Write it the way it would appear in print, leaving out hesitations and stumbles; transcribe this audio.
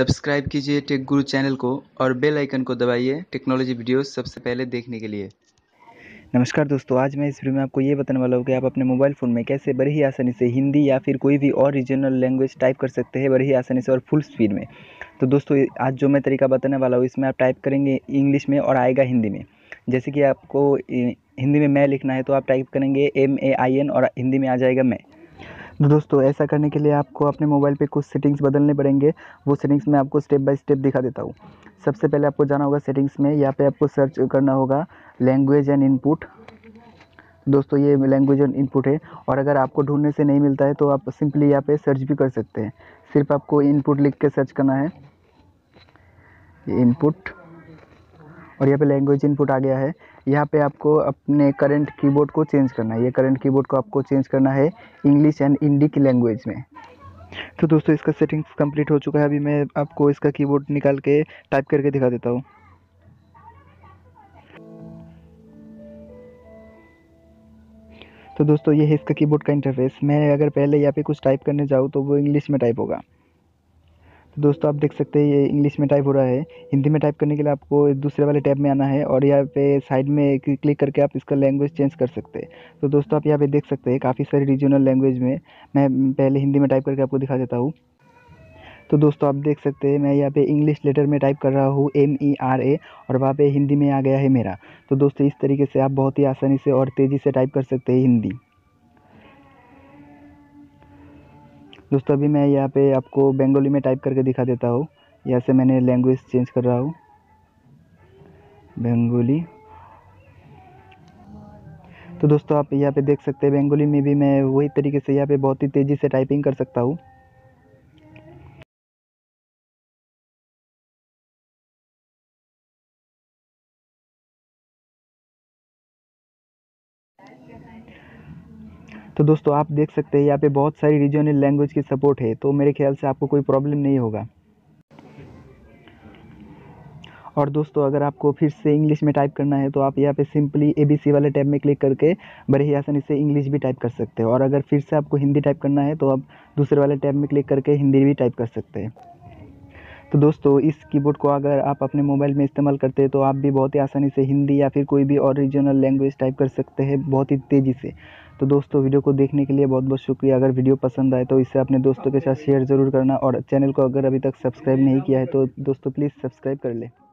Subscribe कीजिए take गुरु channel को और बेल आइकन को दबाइए टेक्नोलॉजी वीडियोस सबसे पहले देखने के लिए। नमस्कार दोस्तों, आज मैं इस वीडियो में आपको ये बताने वाला हूँ कि आप अपने मोबाइल फ़ोन में कैसे बड़ी ही आसानी से हिंदी या फिर कोई भी और रीजनल लैंग्वेज टाइप कर सकते हैं बड़ी ही आसानी से और फुल स्पीड में। तो दोस्तों, आज जो मैं तरीका बताने वाला हूँ इसमें आप टाइप करेंगे इंग्लिश में और आएगा हिंदी में। जैसे कि आपको हिंदी में मैं लिखना है तो आप टाइप करेंगे MAIN और हिंदी में आ जाएगा मैं। दोस्तों, ऐसा करने के लिए आपको अपने मोबाइल पे कुछ सेटिंग्स बदलने पड़ेंगे। वो सेटिंग्स मैं आपको स्टेप बाय स्टेप दिखा देता हूँ। सबसे पहले आपको जाना होगा सेटिंग्स में, यहाँ पे आपको सर्च करना होगा लैंग्वेज एंड इनपुट। दोस्तों, ये लैंग्वेज एंड इनपुट है और अगर आपको ढूंढने से नहीं मिलता है तो आप सिंपली यहाँ पे सर्च भी कर सकते हैं। सिर्फ आपको इनपुट लिख के सर्च करना है, इनपुट, और यहाँ पे लैंग्वेज इनपुट आ गया है। यहाँ पे आपको अपने करंट कीबोर्ड को चेंज करना है। ये करंट कीबोर्ड को आपको चेंज करना है इंग्लिश एंड हिंदी की लैंग्वेज में। तो दोस्तों, इसका सेटिंग्स कंप्लीट हो चुका है। अभी मैं आपको इसका कीबोर्ड निकाल के टाइप करके दिखा देता हूँ। तो दोस्तों, ये है इसका कीबोर्ड का इंटरफेस। मैं अगर पहले यहाँ पे कुछ टाइप करने जाऊँ तो वो इंग्लिश में टाइप होगा। दोस्तों, आप देख सकते हैं ये इंग्लिश में टाइप हो रहा है। हिंदी में टाइप करने के लिए आपको दूसरे वाले टैब में आना है और यहाँ पे साइड में क्लिक करके आप इसका लैंग्वेज चेंज कर सकते हैं। तो दोस्तों, आप यहाँ पे देख सकते हैं काफ़ी सारी रीजनल लैंग्वेज में। मैं पहले हिंदी में टाइप करके आपको दिखा देता हूँ। तो दोस्तों, आप देख सकते हैं मैं यहाँ पे इंग्लिश लेटर में टाइप कर रहा हूँ MERA और वहाँ पे हिंदी में आ गया है मेरा। तो दोस्तों, इस तरीके से आप बहुत ही आसानी से और तेज़ी से टाइप कर सकते हैं हिंदी। दोस्तों, अभी मैं यहाँ पे आपको बंगाली में टाइप करके दिखा देता हूँ। यहाँ से मैंने लैंग्वेज चेंज कर रहा हूँ, बंगाली। तो दोस्तों, आप यहाँ पे देख सकते हैं बंगाली में भी मैं वही तरीके से यहाँ पे बहुत ही तेज़ी से टाइपिंग कर सकता हूँ। तो दोस्तों, आप देख सकते हैं यहाँ पे बहुत सारी रीजनल लैंग्वेज की सपोर्ट है, तो मेरे ख्याल से आपको कोई प्रॉब्लम नहीं होगा। और दोस्तों, अगर आपको फिर से इंग्लिश में टाइप करना है तो आप यहाँ पे सिंपली ABC वाले टैब में क्लिक करके बड़े ही आसानी से इंग्लिश भी टाइप कर सकते हैं। और अगर फिर से आपको हिंदी टाइप करना है तो आप दूसरे वाले टैब में क्लिक करके हिंदी भी टाइप कर सकते हैं। तो दोस्तों, इस कीबोर्ड को अगर आप अपने मोबाइल में इस्तेमाल करते हैं तो आप भी बहुत ही आसानी से हिंदी या फिर कोई भी और रीजनल लैंग्वेज टाइप कर सकते हैं बहुत ही तेज़ी से। तो दोस्तों, वीडियो को देखने के लिए बहुत बहुत शुक्रिया। अगर वीडियो पसंद आए तो इसे अपने दोस्तों के साथ शेयर ज़रूर करना और चैनल को अगर अभी तक सब्सक्राइब नहीं किया है तो दोस्तों प्लीज़ सब्सक्राइब कर लें।